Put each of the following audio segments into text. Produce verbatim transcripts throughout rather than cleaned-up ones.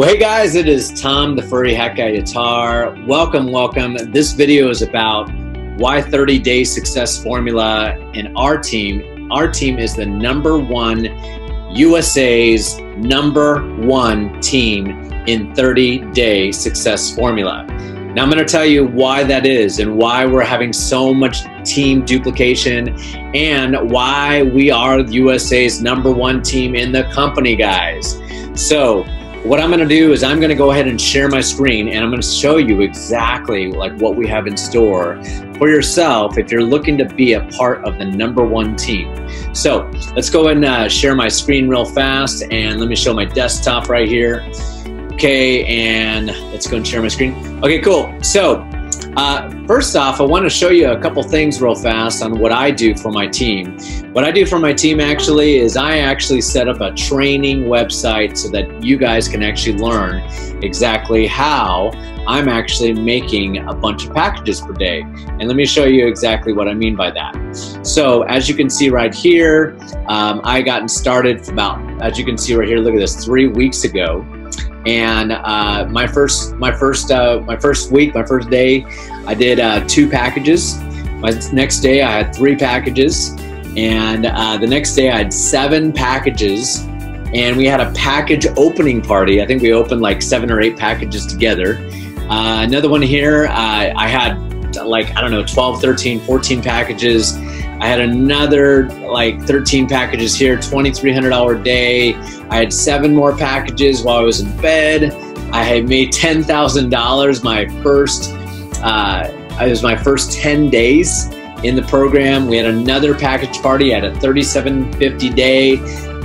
Well, hey guys, it is Tom, the furry hat guy guitar. Welcome, welcome. This video is about why thirty day Success Formula and our team. Our team is the number one, U S A's number one team in thirty day Success Formula. Now I'm gonna tell you why that is and why we're having so much team duplication and why we are U S A's number one team in the company, guys. So, what I'm gonna do is I'm gonna go ahead and share my screen and I'm gonna show you exactly like what we have in store for yourself if you're looking to be a part of the number one team. So let's go ahead and uh, share my screen real fast and let me show my desktop right here. Okay, and let's go and share my screen. Okay, cool. So uh, first off, I wanna show you a couple things real fast on what I do for my team. What I do for my team actually is I actually set up a training website so that you guys can actually learn exactly how I'm actually making a bunch of packages per day. And let me show you exactly what I mean by that. So as you can see right here, um, I gotten started about, as you can see right here, look at this, three weeks ago. And uh, my first, my first, uh, my first week, my first day, I did uh, two packages. My next day I had three packages. And uh, the next day I had seven packages and we had a package opening party. I think we opened like seven or eight packages together. Uh, another one here, uh, I had like, I don't know, twelve, thirteen, fourteen packages. I had another like thirteen packages here, twenty-three hundred dollars a day. I had seven more packages while I was in bed. I had made ten thousand dollars my first, uh, it was my first ten days. In the program. We had another package party at a thirty-seven fifty day.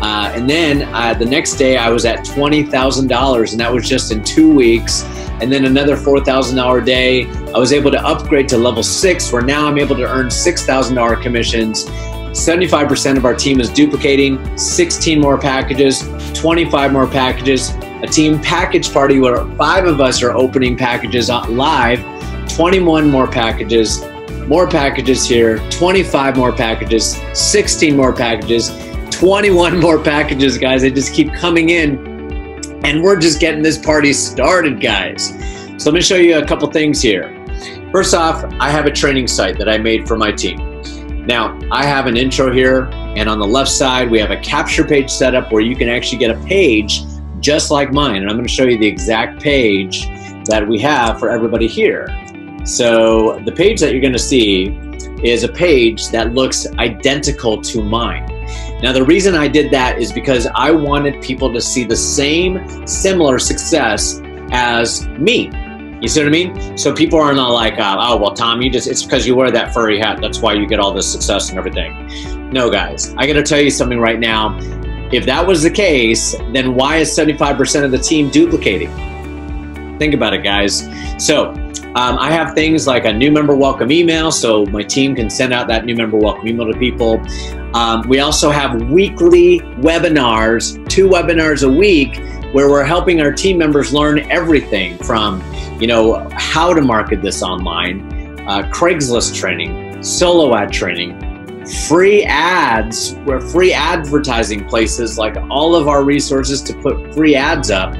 Uh, and then uh, the next day I was at twenty thousand dollars and that was just in two weeks. And then another four thousand dollars day. I was able to upgrade to level six where now I'm able to earn six thousand dollars commissions. seventy-five percent of our team is duplicating, sixteen more packages, twenty-five more packages, a team package party where five of us are opening packages live, twenty-one more packages, more packages here, twenty-five more packages, sixteen more packages, twenty-one more packages, guys. They just keep coming in and we're just getting this party started, guys. So let me show you a couple things here. First off, I have a training site that I made for my team. Now, I have an intro here and on the left side, we have a capture page set up where you can actually get a page just like mine. And I'm gonna show you the exact page that we have for everybody here. So the page that you're gonna see is a page that looks identical to mine. Now the reason I did that is because I wanted people to see the same similar success as me. You see what I mean? So people are not like, uh, oh, well, Tom, you just, it's because you wear that furry hat. That's why you get all this success and everything. No, guys, I gotta tell you something right now. If that was the case, then why is seventy-five percent of the team duplicating? Think about it, guys. So um, I have things like a new member welcome email, so my team can send out that new member welcome email to people. Um, we also have weekly webinars, two webinars a week, where we're helping our team members learn everything from, you know, how to market this online, uh, Craigslist training, solo ad training, free ads, where free advertising places, like all of our resources to put free ads up.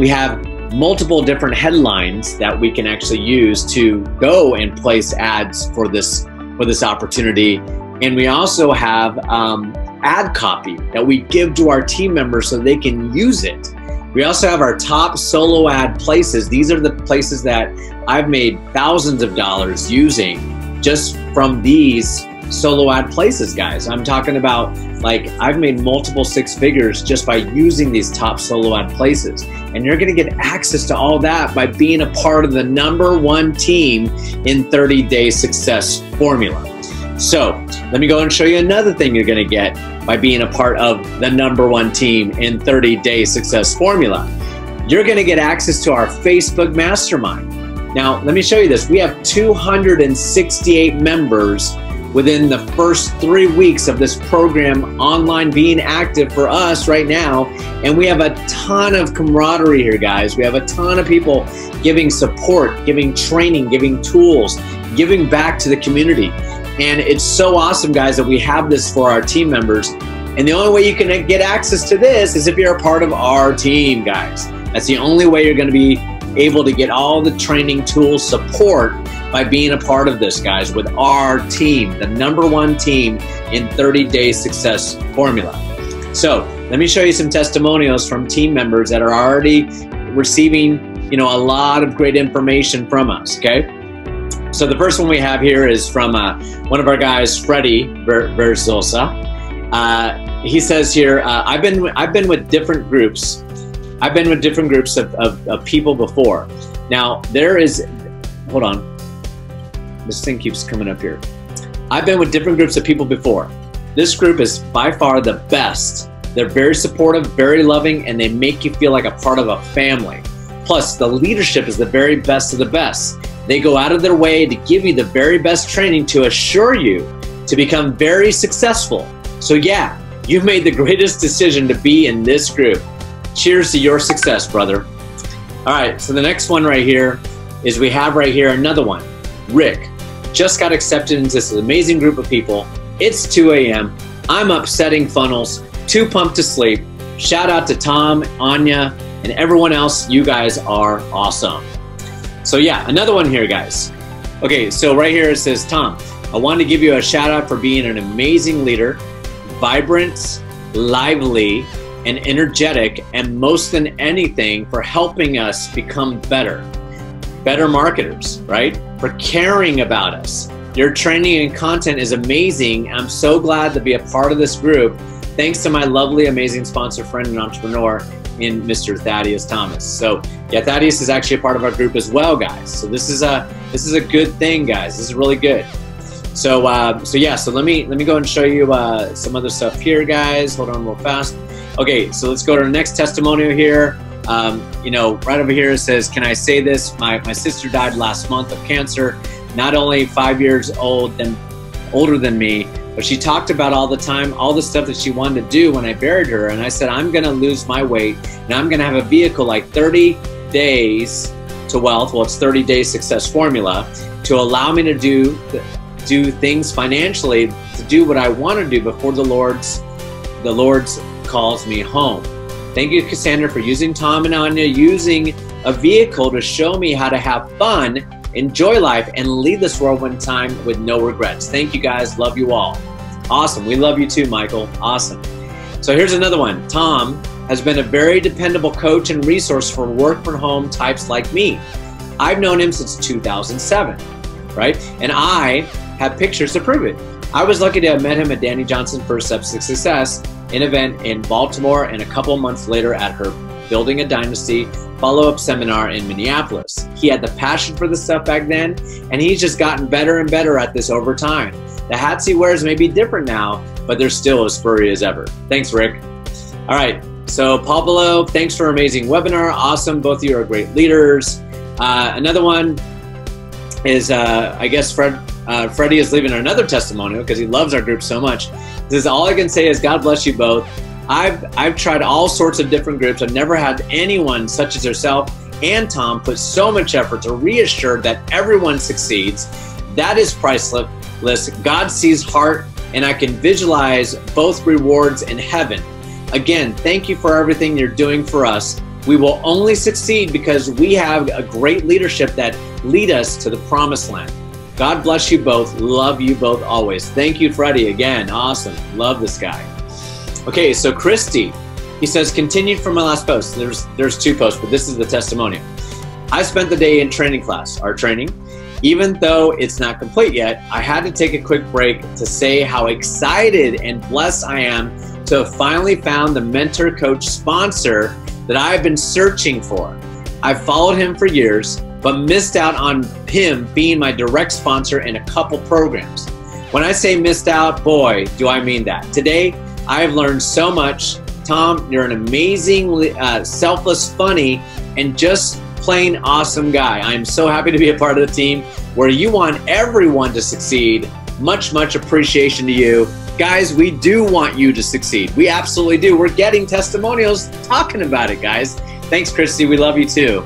We have multiple different headlines that we can actually use to go and place ads for this for this opportunity. And we also have um, ad copy that we give to our team members so they can use it. We also have our top solo ad places. These are the places that I've made thousands of dollars using just from these solo ad places, guys. I'm talking about, like, I've made multiple six figures just by using these top solo ad places. And you're gonna get access to all that by being a part of the number one team in thirty day Success Formula. So let me go and show you another thing you're gonna get by being a part of the number one team in thirty day Success Formula. You're gonna get access to our Facebook Mastermind. Now, let me show you this. We have two hundred sixty-eight members within the first three weeks of this program online being active for us right now. And we have a ton of camaraderie here, guys. We have a ton of people giving support, giving training, giving tools, giving back to the community. And it's so awesome, guys, that we have this for our team members. And the only way you can get access to this is if you're a part of our team, guys. That's the only way you're going to be able to get all the training, tools, support by being a part of this, guys, with our team, the number one team in thirty day Success Formula. So let me show you some testimonials from team members that are already receiving, you know, a lot of great information from us, okay? So the first one we have here is from uh, one of our guys, Freddie Versosa. Uh, he says here, uh, I've been I've been with different groups. I've been with different groups of, of, of people before. Now there is, hold on, this thing keeps coming up here. I've been with different groups of people before. This group is by far the best. They're very supportive, very loving, and they make you feel like a part of a family. Plus, the leadership is the very best of the best. They go out of their way to give you the very best training to assure you to become very successful. So yeah, you made the greatest decision to be in this group. Cheers to your success, brother. All right, so the next one right here is we have right here another one. Rick, just got accepted into this amazing group of people. It's two A M, I'm up setting funnels, too pumped to sleep. Shout out to Tom, Anya, and everyone else. You guys are awesome. So yeah, another one here, guys. Okay, so right here it says, Tom, I want to give you a shout out for being an amazing leader, vibrant, lively, and energetic, and most than anything for helping us become better, better marketers, right? For caring about us. Your training and content is amazing. I'm so glad to be a part of this group. Thanks to my lovely, amazing sponsor, friend, and entrepreneur in Mister Thaddeus Thomas. So yeah, Thaddeus is actually a part of our group as well, guys. So this is a, this is a good thing, guys. This is really good. So, uh, so yeah, so let me, let me go and show you uh, some other stuff here, guys. Hold on real fast. Okay, so let's go to our next testimonial here. Um, you know, right over here it says, can I say this? My, my sister died last month of cancer, not only five years old and older than me, but she talked about all the time, all the stuff that she wanted to do when I buried her. And I said, I'm gonna lose my weight and I'm gonna have a vehicle like thirty days to wealth. Well, it's thirty day Success Formula to allow me to do, do things financially, to do what I wanna do before the Lord's, the Lord's calls me home. Thank you, Cassandra, for using Tom and Anya, using a vehicle to show me how to have fun, enjoy life, and leave this world one time with no regrets. Thank you, guys. Love you all. Awesome. We love you too, Michael. Awesome. So here's another one. Tom has been a very dependable coach and resource for work from home types like me. I've known him since two thousand seven, right? And I have pictures to prove it. I was lucky to have met him at Danny Johnson First Steps to Success, an event in Baltimore, and a couple months later at her Building a Dynasty follow-up seminar in Minneapolis. He had the passion for this stuff back then, and he's just gotten better and better at this over time. The hats he wears may be different now, but they're still as furry as ever. Thanks, Rick. All right, so Pablo, thanks for an amazing webinar. Awesome, both of you are great leaders. Uh, another one is, uh, I guess, Fred, uh, Freddie is leaving another testimonial because he loves our group so much. This is all I can say is God bless you both. I've, I've tried all sorts of different groups. I've never had anyone such as yourself and Tom put so much effort to reassure that everyone succeeds. That is priceless. God sees heart, and I can visualize both rewards in heaven. Again, thank you for everything you're doing for us. We will only succeed because we have a great leadership that lead us to the promised land. God bless you both. Love you both always. Thank you, Freddie. Again, awesome. Love this guy. Okay, so Christy, he says, continued from my last post. There's, there's two posts, but this is the testimonial. I spent the day in training class, our training. Even though it's not complete yet, I had to take a quick break to say how excited and blessed I am to have finally found the mentor, coach, sponsor that I've been searching for. I've followed him for years, but missed out on him being my direct sponsor in a couple programs. When I say missed out, boy, do I mean that. Today, I have learned so much. Tom, you're an amazing, uh, selfless, funny, and just plain awesome guy. I am so happy to be a part of the team where you want everyone to succeed. Much, much appreciation to you. Guys, we do want you to succeed. We absolutely do. We're getting testimonials talking about it, guys. Thanks, Christy. We love you too.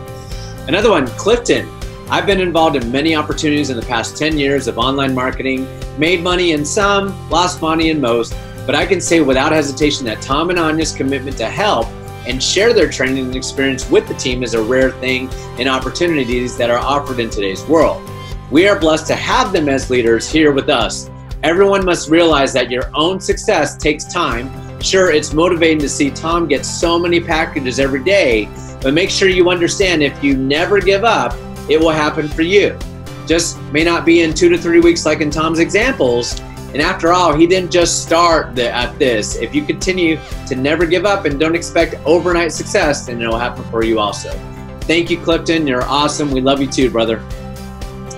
Another one, Clifton. I've been involved in many opportunities in the past ten years of online marketing, made money in some, lost money in most, but I can say without hesitation that Tom and Anya's commitment to help and share their training and experience with the team is a rare thing and opportunities that are offered in today's world. We are blessed to have them as leaders here with us. Everyone must realize that your own success takes time. Sure, it's motivating to see Tom get so many packages every day, but make sure you understand if you never give up, it will happen for you. Just may not be in two to three weeks like in Tom's examples. And after all, he didn't just start the, at this. If you continue to never give up and don't expect overnight success, then it'll happen for you also. Thank you, Clifton. You're awesome. We love you too, brother.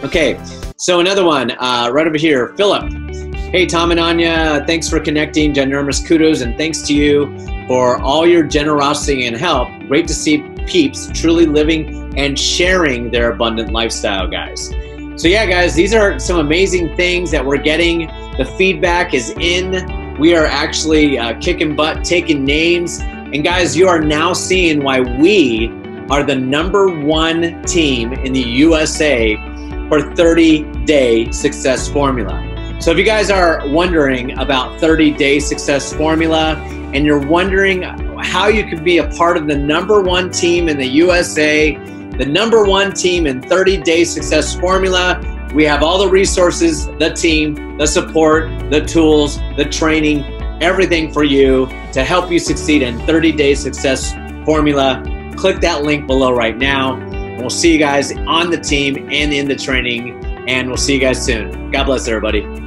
Okay, so another one uh, right over here. Philip. Hey, Tom and Anya, thanks for connecting. Ginormous kudos and thanks to you for all your generosity and help. Great to see peeps truly living and sharing their abundant lifestyle, guys. So yeah, guys, these are some amazing things that we're getting. The feedback is in. We are actually uh, kicking butt, taking names. And guys, you are now seeing why we are the number one team in the U S A for thirty day Success Formula. So if you guys are wondering about thirty day Success Formula and you're wondering how you could be a part of the number one team in the U S A, the number one team in thirty day Success Formula, we have all the resources, the team, the support, the tools, the training, everything for you to help you succeed in thirty day Success Formula. Click that link below right now. And we'll see you guys on the team and in the training, and we'll see you guys soon. God bless everybody.